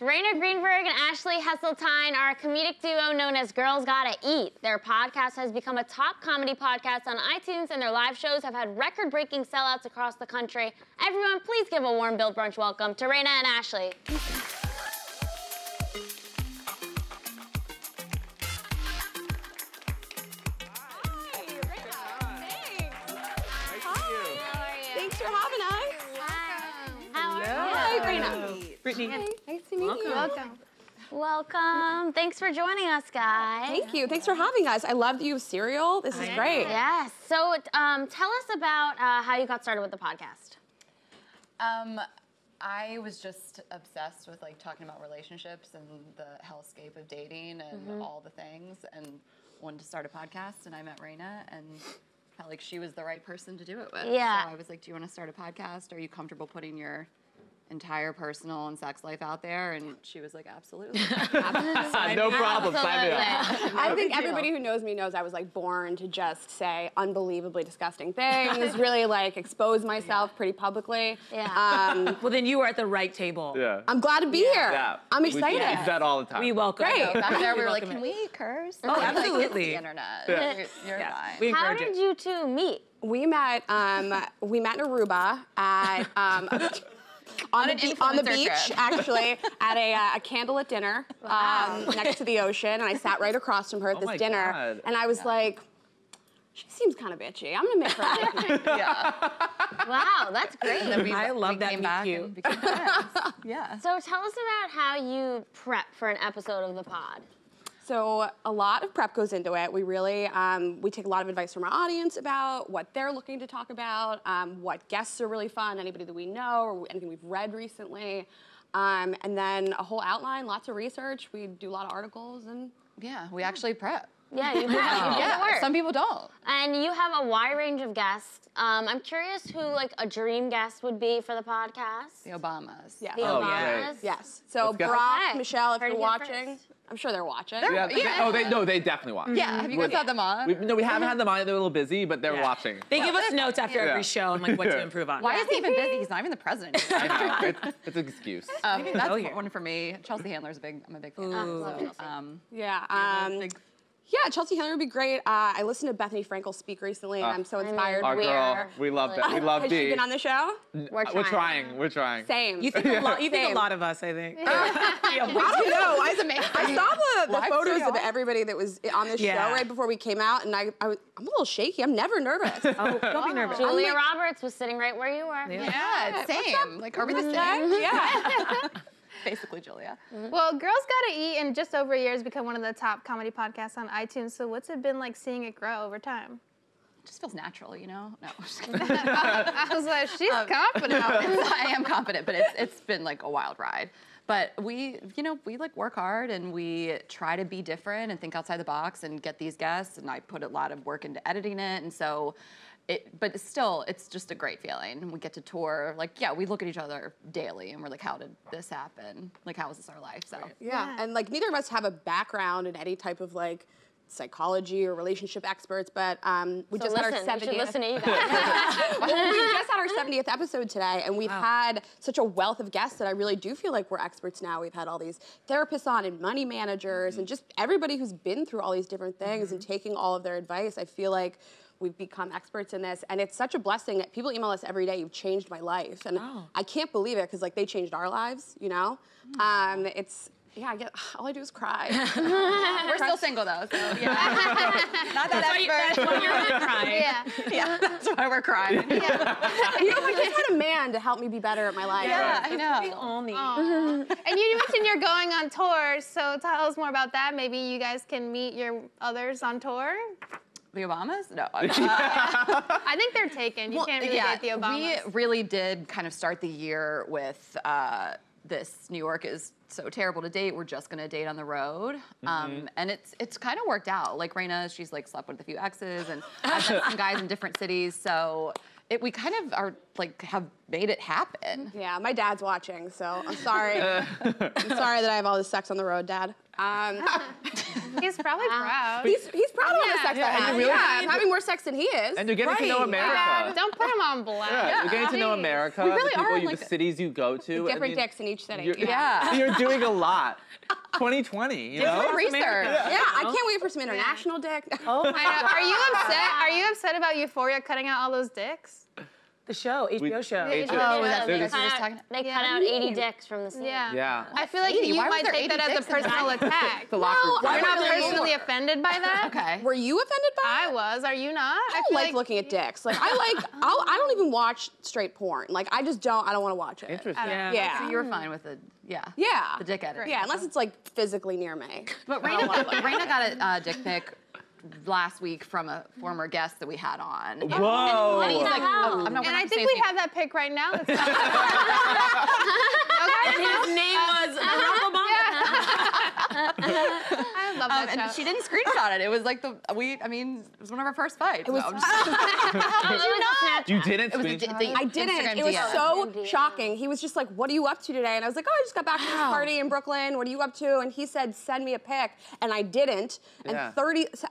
Rayna Greenberg and Ashley Hesseltine are a comedic duo known as Girls Gotta Eat. Their podcast has become a top comedy podcast on iTunes, and their live shows have had record-breaking sellouts across the country. Everyone, please give a warm Bill Brunch welcome to Rayna and Ashley. Hi. Nice to meet you. Welcome. Welcome. Thanks for joining us, guys. Thank you. Thanks for having us. I love that you have cereal. This is great. Yes. So tell us about how you got started with the podcast. I was just obsessed with like talking about relationships and the hellscape of dating and all the things, and wanted to start a podcast, and I met Rayna and felt like she was the right person to do it with. Yeah. So I was like, do you want to start a podcast? Are you comfortable putting your entire personal and sex life out there? And she was like, absolutely. No problem. Sign me up. I think everybody who knows me knows I was like born to just say unbelievably disgusting things, really like expose myself pretty publicly. Yeah. Well, then you are at the right table. Yeah. I'm glad to be here. Yeah. I'm excited. We do that all the time. We welcome. Great. Back there, we were like, can we curse? Oh, absolutely. Like, it's the internet. Yeah. You're fine. How did you two meet? We met in Aruba at on the beach, actually, at a candlelit dinner next to the ocean, and I sat right across from her at this dinner, and I was like, she seems kind of bitchy. I'm gonna make her out. Wow, that's great. And then I love that meet cute. Yeah. So tell us about how you prep for an episode of the pod. So a lot of prep goes into it. We really, we take a lot of advice from our audience about what they're looking to talk about, what guests are really fun, anybody that we know, or anything we've read recently. And then a whole outline, lots of research. We do a lot of articles and... Yeah, we actually prep. Yeah, you prep. Yeah, some people don't. And you have a wide range of guests. I'm curious who like a dream guest would be for the podcast. The Obamas. Yeah. The Obamas. Yes. So Barack, Michelle, if you're watching. I'm sure they're watching. They definitely watch. Yeah, have you guys had them on? We haven't had them on. They're a little busy, but they're watching. They give us notes after every show and like what to improve on. Why is he even busy? He's not even the president. I know. It's an excuse. That's one for me. Chelsea Handler's big. I'm a big fan. Yeah, Chelsea Handler would be great. I listened to Bethany Frankel's speak recently, and I'm so inspired. Our girl, we love that. We love D. Has she been on the show? We're trying. Same. You think a lot of us, I think. I don't know. I saw the photos of everybody that was on the show right before we came out, and I'm a little shaky. I'm never nervous. Oh, don't be nervous. Julia Roberts was sitting right where you were. Yeah, same. Like, are we the same? Yeah. Basically, Julia. Well, Girls Gotta Eat in just over a year has become one of the top comedy podcasts on iTunes. So what's it been like seeing it grow over time? It just feels natural, you know? No, I'm just kidding. I was like, she's confident. I am confident, but it's been like a wild ride. But we like work hard and we try to be different and think outside the box and get these guests. And I put a lot of work into editing it, and so. But still, it's just a great feeling. We get to tour. Like, yeah, we look at each other daily, and we're like, how did this happen? Like, how is this our life? So yeah. And like, neither of us have a background in any type of like psychology or relationship experts, but we just had our 70th. Well, we just had our 70th episode today, and we've had such a wealth of guests that I really do feel like we're experts now. We've had all these therapists on, and money managers, and just everybody who's been through all these different things and taking all of their advice. I feel like we've become experts in this, and it's such a blessing that people email us every day, you've changed my life. And I can't believe it, because like they changed our lives, you know? All I do is cry. We're still single though, so not that expert. That's why you're crying. That's why we're crying. You know, I just had a man to help me be better at my life. Yeah, I know. We all need. And you mentioned you're going on tour, so tell us more about that. Maybe you guys can meet your others on tour? The Obamas? No. I think they're taken. You can't really date the Obamas. We really did kind of start the year with this New York is so terrible to date. We're just going to date on the road. And it's kind of worked out. Like Rayna, she's like slept with a few exes, and I've met some guys in different cities. So we kind of are like have made it happen. Yeah, my dad's watching, so I'm sorry. I'm sorry that I have all this sex on the road, Dad. He's probably proud. He's proud of all the sex I have. Really, yeah, I'm having more sex than he is. And you're getting to know America. Yeah. Don't put him on blast. Yeah, yeah. You're getting to know America. We really are. Like the cities you go to. Different dicks in each city. You're doing a lot. 2020, you know? Research. Yeah, I can't wait for some international dick. Oh my God. Are you upset? Are you upset about Euphoria cutting out all those dicks? The show, HBO show. They cut out 80 dicks from the scene. Yeah. I feel like you might take that as a personal attack. No, I'm not personally offended by that. Okay. Were you offended by it? I was. Are you not? I don't like looking at dicks. Like, I don't even watch straight porn. Like, I don't want to watch it. Interesting. Yeah. So you were fine with it. Yeah. The dick editing. Yeah, unless it's like physically near me. But Rayna got a dick pic last week from a former guest that we had on. Whoa! And he's like, oh, I'm not and I think we have that pic right now. That's his name was I love that show. And she didn't screenshot it. It was like it was one of our first fights. It was. You didn't screenshot it? I didn't. It was so shocking. He was just like, "What are you up to today?" And I was like, "Oh, I just got back from this party in Brooklyn. What are you up to?" And he said, "Send me a pic." And I didn't. And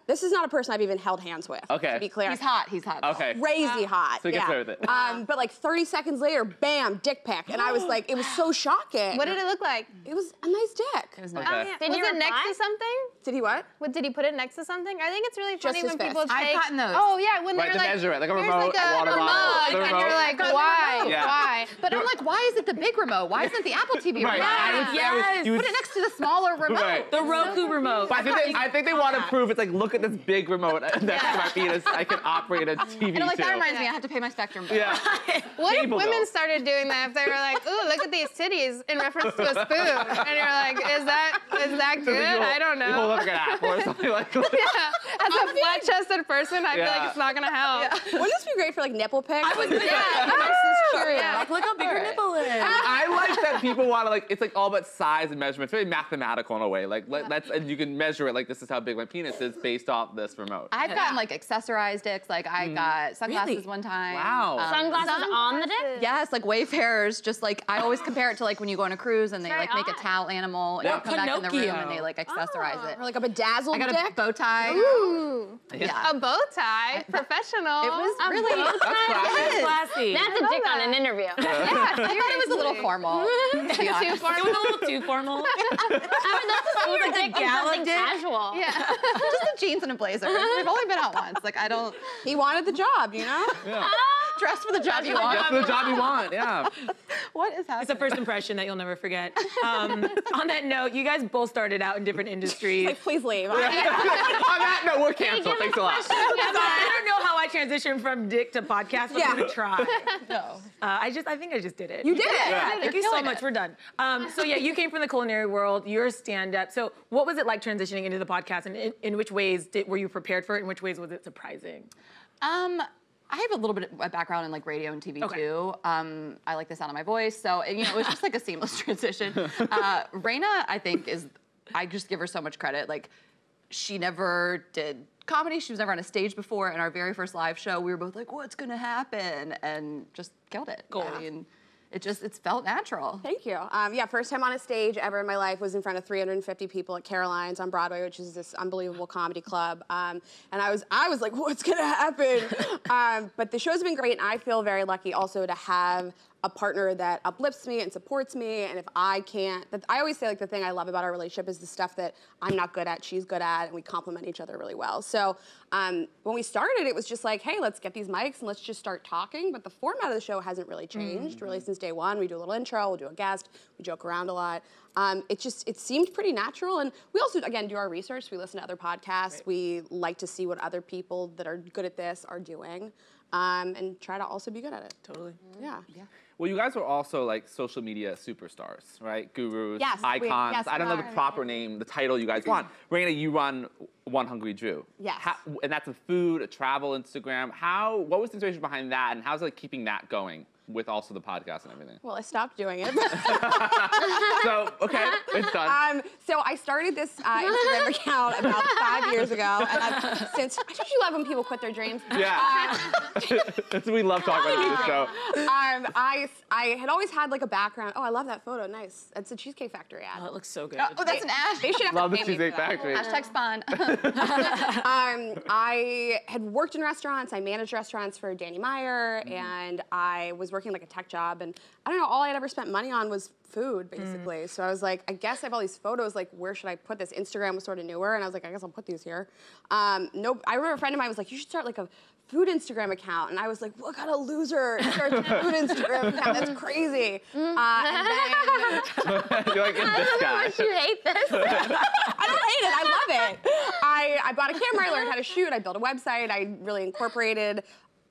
this is not a person I've even held hands with. Okay. To be clear. He's hot. He's hot. Okay. Crazy hot. So he gets away with it. But like 30 seconds later, bam, dick pic. And I was like, it was so shocking. What did it look like? It was a nice dick. It was nice. Okay. Did was it next to something? Did he what? Did he put it next to something? I think it's really funny when people take... I've gotten those. Oh, yeah, when they're like... measure it, like a remote, like a water bottle. And you're like, why? Yeah. Why? But I'm like, why is it the big remote? Why isn't it the Apple TV remote? Yeah. Yes. Put it next to the smaller remote. Right. The Roku remote. But I think they want to prove it's like, look at this big remote next to my penis. I can operate a TV too. Like, that reminds me, I have to pay my Spectrum bill. Yeah. What if women started doing that? If they were like, ooh, look at these titties in reference to a spoon. And you're like, is that good? I don't know. You hold up like an apple or something like that. Yeah, as a flat-chested person, I feel like it's not gonna help. Yeah. Wouldn't this be great for like nipple pics? I was curious. Yeah. Like, look how big your nipple is. I like that people want to like. It's like all about size and measurement. It's very mathematical in a way. Like and you can measure it. Like this is how big my penis is based off this remote. I've gotten like accessorized dicks. Like I got sunglasses one time. Wow. Sunglasses on the dick? Yes, like Wayfarers. Just like I always compare it to like when you go on a cruise and they like make a towel animal and come back in the room and they like accessorize it. Or like a bedazzled dick? I got a bow tie. Ooh. Yeah. A bow tie? Professional. It was really classy. That's a dick on an interview. Yeah, I thought it was a little formal. Too formal? It was a little too formal. I mean, that's like a gala dick. Casual. Yeah. Just the jeans and a blazer. We've only been out once. Like, I don't... He wanted the job, you know? Yeah. Dress for the job you want. Dress for the job you want, yeah. What is happening? It's a first impression that you'll never forget. On that note, you guys both started out in different industries. Like, please leave. On that note, we're canceled. Thanks a lot. I don't know how I transitioned from dick to podcast, but I'm gonna try. No. I think I just did it. You did it. Yeah. Thank you so much. We're done. So yeah, you came from the culinary world. You're a stand-up. So what was it like transitioning into the podcast, and in which ways were you prepared for it? In which ways was it surprising? I have a little bit of a background in like radio and TV too. I like the sound of my voice, so it was just like a seamless transition. Rayna, I just give her so much credit. Like, she never did comedy. She was never on a stage before. In our very first live show, we were both like, "What's gonna happen?" and just killed it. Cool. I mean, it felt natural. Thank you. Yeah, first time on a stage ever in my life was in front of 350 people at Caroline's on Broadway, which is this unbelievable comedy club. And I was like, what's gonna happen? But the show's been great, and I feel very lucky also to have a partner that uplifts me and supports me. And if I can't, I always say like the thing I love about our relationship is the stuff that I'm not good at, she's good at, and we complement each other really well. So when we started, it was just like, hey, let's get these mics and let's just start talking. But the format of the show hasn't really changed really since day one. We do a little intro, we'll do a guest, we joke around a lot. It seemed pretty natural. And we also, again, do our research. We listen to other podcasts. Right. We like to see what other people that are good at this are doing. And try to also be good at it. Totally. Yeah. Well, you guys were also like social media superstars, right? Gurus, icons. I don't know the proper name, the title you guys want. Rayna, you run One Hungry Drew. Yes. And that's a food, a travel Instagram. What was the inspiration behind that, and how's like keeping that going? with also the podcast and everything? Well, I stopped doing it. So, okay, it's done. So I started this Instagram account about 5 years ago, and I've since, don't you love when people quit their dreams? Yeah. We love talking about this show. I had always had like a background. Oh, I love that photo, nice. That's a Cheesecake Factory ad. Oh, it looks so good. Oh, that's an ad. They should have love to pay the Cheesecake Factory. Hashtag spawn. I had worked in restaurants. I managed restaurants for Danny Meyer, and I was working like a tech job, and I don't know, all I had ever spent money on was food, basically. So I was like, I guess I have all these photos, like, where should I put this? Instagram was sort of newer, and I was like, I guess I'll put these here. Nope, I remember a friend of mine was like, you should start like a food Instagram account, and I was like, what kind of loser starts a food Instagram account? That's crazy. And then, you're like, you hate this. I don't hate it, I love it. I bought a camera, I learned how to shoot, I built a website, I really incorporated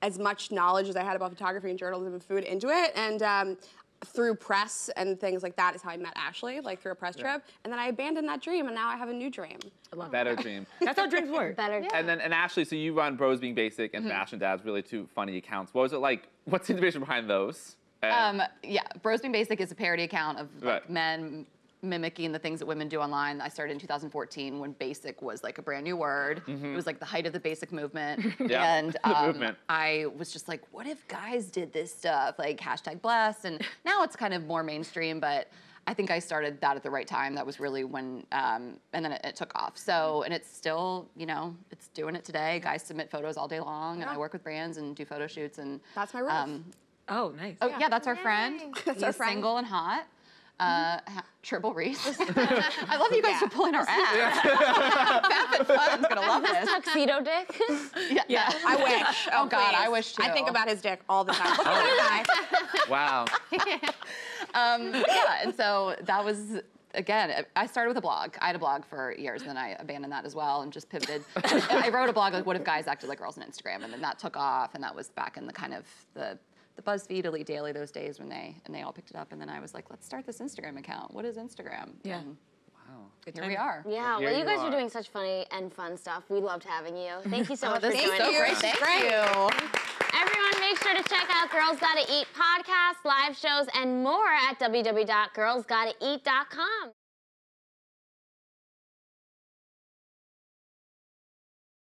as much knowledge as I had about photography and journalism and food into it, and through press and things like that is how I met Ashley, like through a press trip, and then I abandoned that dream, and now I have a new dream. I love that. Dream. That's how dreams work. Better. Yeah. And then, and Ashley, so you run Bros Being Basic and Fashion Dads, really two funny accounts. What was it like? What's the inspiration behind those? Yeah, Bros Being Basic is a parody account of like, men mimicking the things that women do online. I started in 2014 when basic was like a brand new word. It was like the height of the basic movement. And I was just like, what if guys did this stuff? Like hashtag blessed. And now it's kind of more mainstream, but I think I started that at the right time. That was really when, and then it took off. So, and it's still, you know, it's doing it today. Guys submit photos all day long, and I work with brands and do photo shoots. And that's my role. Oh, nice. Oh, yeah, that's our friend. That's our friend. Single and hot. Triple Reese. I love you guys for pulling our ass. Beth and Fun's gonna love this. Tuxedo dick? Yeah. I wish. Oh, God, I wish too. I think about his dick all the time. Look at that guy. Wow. Yeah, and so that was, again, I started with a blog. I had a blog for years, and then I abandoned that as well and just pivoted. I wrote a blog like, what if guys acted like girls on Instagram? And then that took off, and that was back in the kind of the BuzzFeed, Elite Daily, those days when they all picked it up, and then I was like, let's start this Instagram account. What is Instagram? Yeah. And wow. Here we are. Yeah. Well, you guys are doing such funny and fun stuff. We loved having you. Thank you so much for joining us. Thank you. Everyone, make sure to check out Girls Gotta Eat podcast, live shows, and more at www.girlsgottaeat.com.